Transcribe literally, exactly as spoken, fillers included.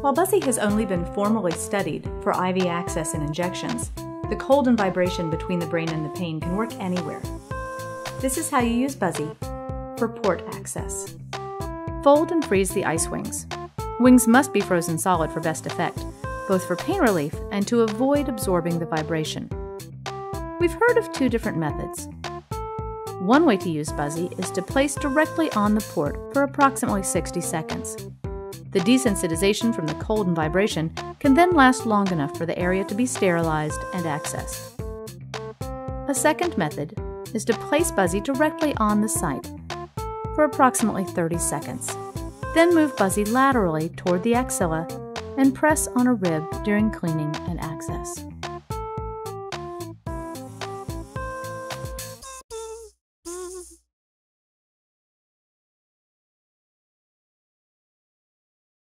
While Buzzy has only been formally studied for I V access and injections, the cold and vibration between the brain and the pain can work anywhere. This is how you use Buzzy for port access. Fold and freeze the ice wings. Wings must be frozen solid for best effect, both for pain relief and to avoid absorbing the vibration. We've heard of two different methods. One way to use Buzzy is to place directly on the port for approximately sixty seconds. The desensitization from the cold and vibration can then last long enough for the area to be sterilized and accessed. A second method is to place Buzzy directly on the site for approximately thirty seconds. Then move Buzzy laterally toward the axilla and press on a rib during cleaning and access.